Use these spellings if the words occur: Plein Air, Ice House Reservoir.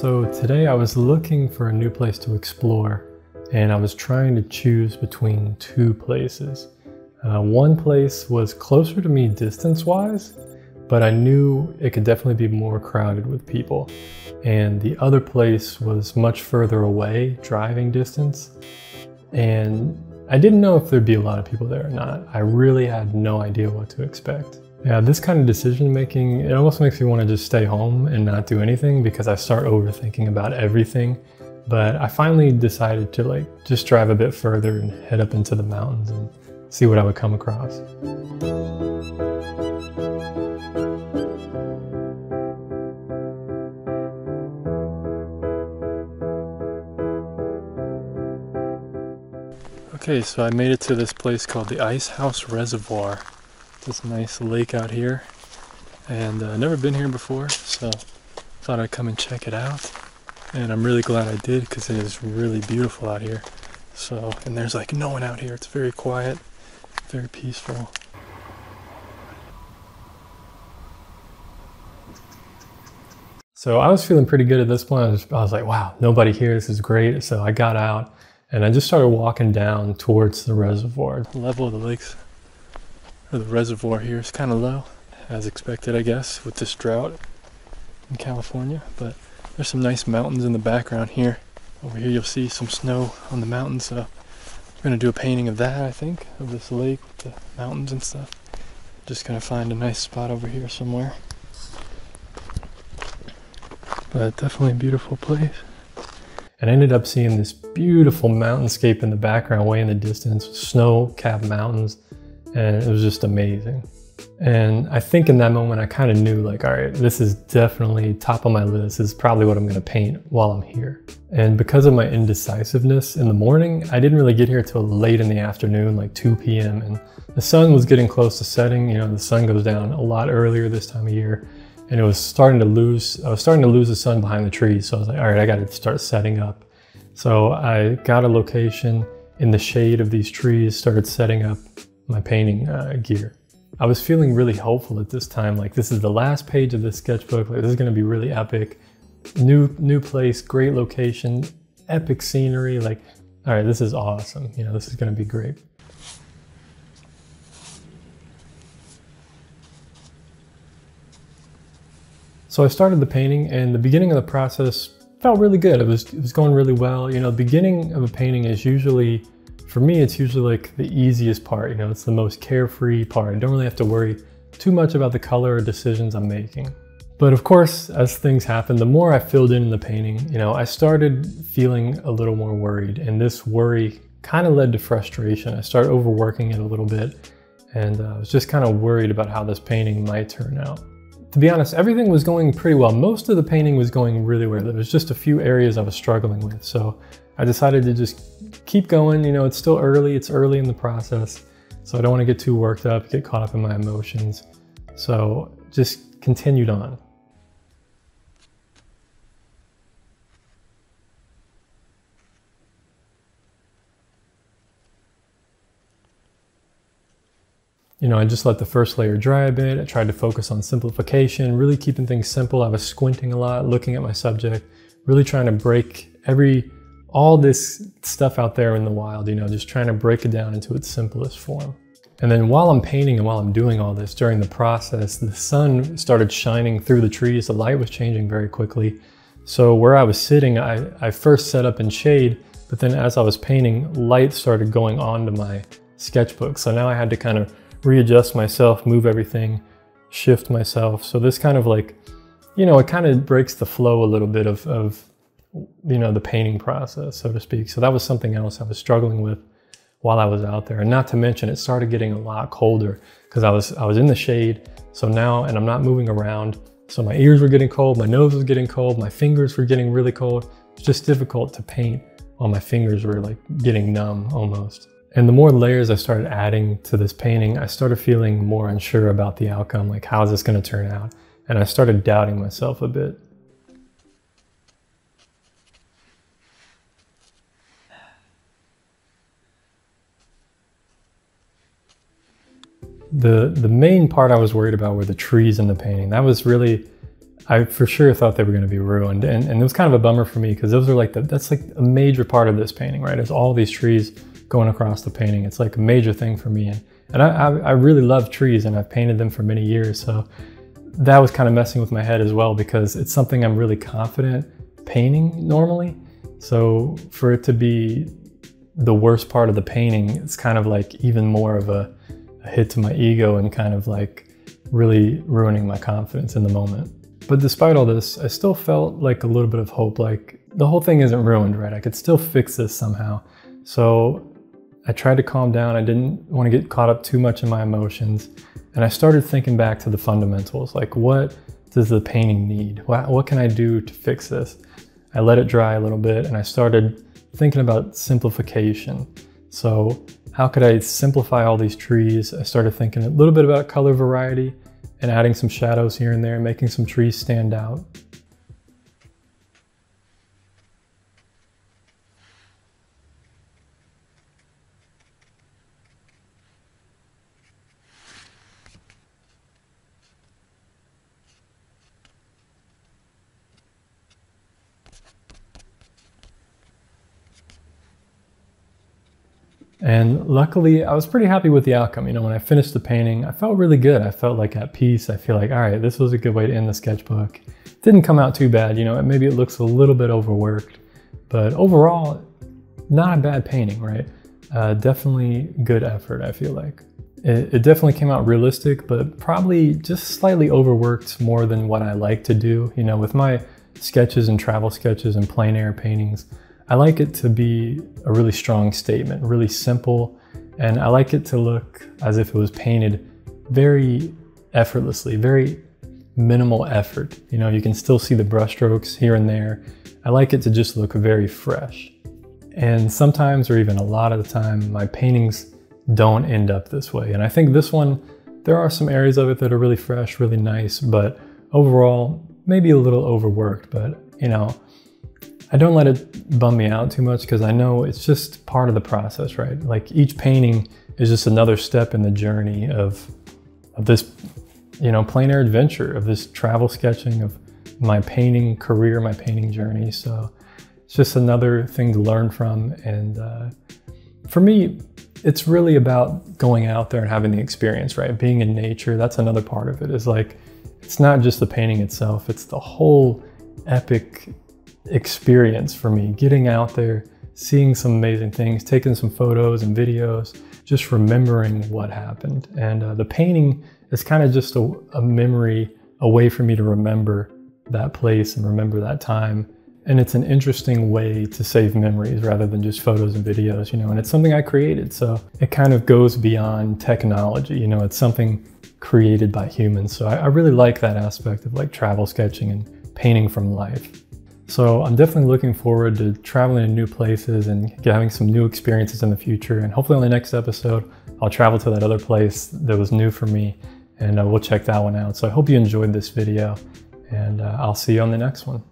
So today I was looking for a new place to explore, and I was trying to choose between two places. One place was closer to me distance-wise, but I knew it could definitely be more crowded with people. And the other place was much further away, driving distance. And I didn't know if there'd be a lot of people there or not. I really had no idea what to expect. Yeah, this kind of decision making, it almost makes me want to just stay home and not do anything because I start overthinking about everything. But I finally decided to just drive a bit further and head up into the mountains and see what I would come across. Okay, so I made it to this place called the Ice House Reservoir. This nice lake out here, and I've never been here before, so thought I'd come and check it out. And I'm really glad I did because it is really beautiful out here. So, and there's like no one out here. It's very quiet, very peaceful. So I was feeling pretty good at this point. I was like, wow, nobody here. This is great. So I got out and I just started walking down towards the reservoir. The level of the lakes, or the reservoir here, is kind of low, as expected, I guess, with this drought in California. But there's some nice mountains in the background here. Over here you'll see some snow on the mountains, so I'm gonna do a painting of that, I think, of this lake with the mountains and stuff. Just gonna find a nice spot over here somewhere. But definitely a beautiful place. And I ended up seeing this beautiful mountainscape in the background, way in the distance, snow-capped mountains. And it was just amazing. And I think in that moment, I kind of knew like, all right, this is definitely top of my list. This is probably what I'm going to paint while I'm here. And because of my indecisiveness in the morning, I didn't really get here till late in the afternoon, like 2 p.m. And the sun was getting close to setting. You know, the sun goes down a lot earlier this time of year, and it was I was starting to lose the sun behind the trees. So I was like, all right, I got to start setting up. So I got a location in the shade of these trees, started setting up my painting gear. I was feeling really hopeful at this time, like this is the last page of this sketchbook, like this is gonna be really epic. New place, great location, epic scenery, like, all right, this is awesome. You know, this is gonna be great. So I started the painting, and the beginning of the process felt really good. It was going really well. You know, the beginning of a painting is usually, for me, it's usually like the easiest part, you know, it's the most carefree part. I don't really have to worry too much about the color or decisions I'm making. But of course, as things happen, the more I filled in the painting, you know, I started feeling a little more worried, and this worry kind of led to frustration. I started overworking it a little bit, and I was just kind of worried about how this painting might turn out. To be honest, everything was going pretty well. Most of the painting was going really well. There was just a few areas I was struggling with. So I decided to just keep going. You know, it's still early. It's early in the process. So I don't want to get too worked up, get caught up in my emotions. So just continued on. You know, I just let the first layer dry a bit. I tried to focus on simplification, really keeping things simple. I was squinting a lot, looking at my subject, really trying to break all this stuff out there in the wild, you know, just trying to break it down into its simplest form. And then while I'm painting and while I'm doing all this, during the process, the sun started shining through the trees. The light was changing very quickly. So where I was sitting, I first set up in shade, but then as I was painting, light started going onto my sketchbook. So now I had to kind of readjust myself, move everything, shift myself. So this kind of like, you know, it kind of breaks the flow a little bit of you know, the painting process, so to speak. So that was something else I was struggling with while I was out there. And not to mention, it started getting a lot colder because I was in the shade. So now, and I'm not moving around. So my ears were getting cold, my nose was getting cold, my fingers were getting really cold. It's just difficult to paint while my fingers were like getting numb almost. And the more layers I started adding to this painting, I started feeling more unsure about the outcome, like how's this going to turn out? And I started doubting myself a bit. The main part I was worried about were the trees in the painting. That was really, I for sure thought they were going to be ruined, and it was kind of a bummer for me because those are like that's like a major part of this painting, right? It's all these trees going across the painting. It's like a major thing for me, and I really love trees, and I've painted them for many years, so that was kind of messing with my head as well because it's something I'm really confident painting normally. So for it to be the worst part of the painting, it's kind of like even more of a hit to my ego and kind of like really ruining my confidence in the moment. But despite all this, I still felt like a little bit of hope, like the whole thing isn't ruined, right? I could still fix this somehow. So I tried to calm down. I didn't want to get caught up too much in my emotions. And I started thinking back to the fundamentals, like what does the painting need? What can I do to fix this? I let it dry a little bit and I started thinking about simplification. So how could I simplify all these trees? I started thinking a little bit about color variety and adding some shadows here and there, making some trees stand out. And luckily, I was pretty happy with the outcome. You know, when I finished the painting, I felt really good. I felt like at peace. I feel like, all right, this was a good way to end the sketchbook. It didn't come out too bad. You know, maybe it looks a little bit overworked, but overall, not a bad painting, right? Definitely good effort, I feel like. It definitely came out realistic, but probably just slightly overworked more than what I like to do. You know, with my sketches and travel sketches and plein air paintings, I like it to be a really strong statement, really simple, and I like it to look as if it was painted very effortlessly, very minimal effort. You know, you can still see the brushstrokes here and there. I like it to just look very fresh. And sometimes, or even a lot of the time, my paintings don't end up this way. And I think this one, there are some areas of it that are really fresh, really nice, but overall, maybe a little overworked, but you know, I don't let it bum me out too much because I know it's just part of the process, right? Like each painting is just another step in the journey of this, you know, plein air adventure, of this travel sketching, of my painting career, my painting journey. So it's just another thing to learn from. And for me, it's really about going out there and having the experience, right? Being in nature, that's another part of it. It's like, it's not just the painting itself, it's the whole epic experience for me, getting out there, seeing some amazing things, taking some photos and videos, just remembering what happened. And the painting is kind of just a memory, a way for me to remember that place and remember that time. And it's an interesting way to save memories rather than just photos and videos, you know, and it's something I created. So it kind of goes beyond technology, you know, it's something created by humans. So I really like that aspect of like travel sketching and painting from life. So I'm definitely looking forward to traveling to new places and having some new experiences in the future. And hopefully on the next episode, I'll travel to that other place that was new for me and we'll check that one out. So I hope you enjoyed this video and I'll see you on the next one.